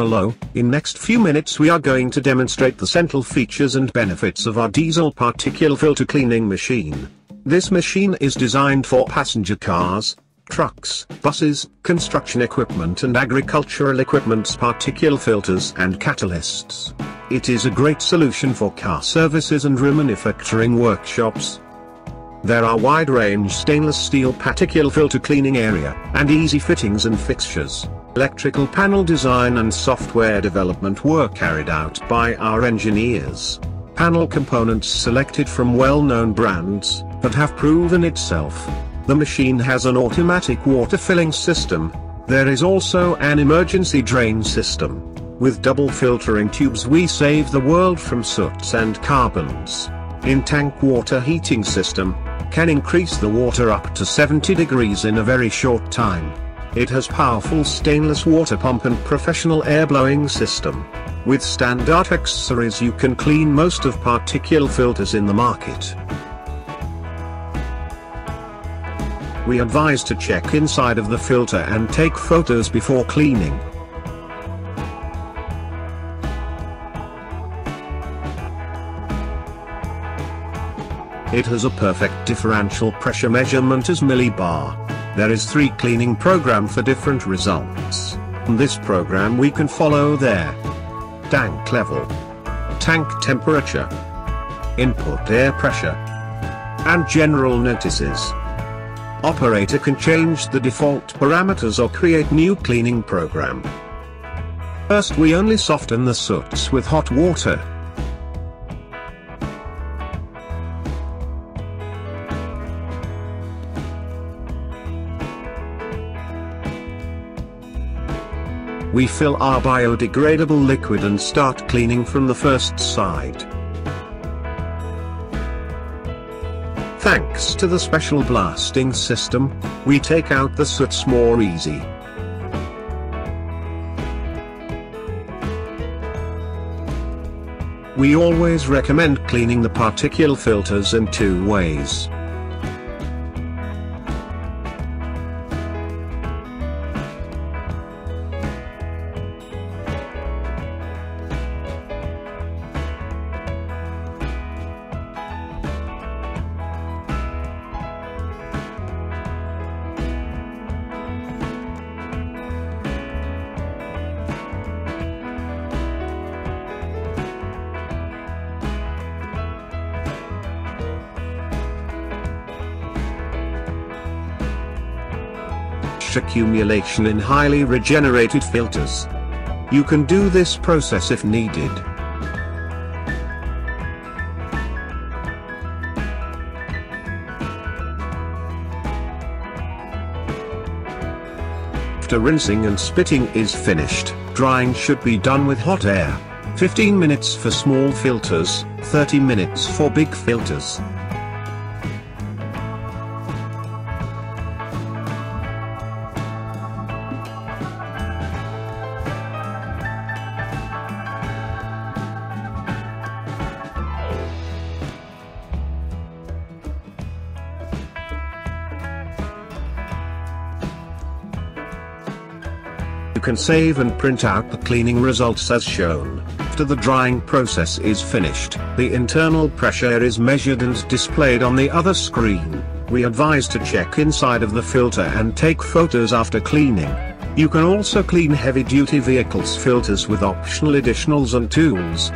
Hello, in next few minutes we are going to demonstrate the central features and benefits of our diesel particle filter cleaning machine. This machine is designed for passenger cars, trucks, buses, construction equipment and agricultural equipment's particle filters and catalysts. It is a great solution for car services and remanufacturing workshops. There are wide-range stainless steel particle filter cleaning area, and easy fittings and fixtures. Electrical panel design and software development were carried out by our engineers. Panel components selected from well-known brands, that have proven itself. The machine has an automatic water filling system. There is also an emergency drain system. With double filtering tubes we save the world from soots and carbons. In-tank water heating system can increase the water up to 70 degrees in a very short time. It has powerful stainless water pump and professional air blowing system. With standard accessories you can clean most of particle filters in the market. We advise to check inside of the filter and take photos before cleaning. It has a perfect differential pressure measurement as millibar. There is 3 cleaning program for different results. This program we can follow there. Tank level, tank temperature, input air pressure, and general notices. Operator can change the default parameters or create new cleaning program. First we only soften the soots with hot water. We fill our biodegradable liquid and start cleaning from the first side. Thanks to the special blasting system, we take out the soots more easy. We always recommend cleaning the particle filters in 2 ways. Accumulation in highly regenerated filters. You can do this process if needed. After rinsing and spitting is finished, drying should be done with hot air. 15 minutes for small filters, 30 minutes for big filters. You can save and print out the cleaning results as shown. After the drying process is finished, the internal pressure is measured and displayed on the other screen. We advise to check inside of the filter and take photos after cleaning. You can also clean heavy-duty vehicles filters with optional additionals and tools.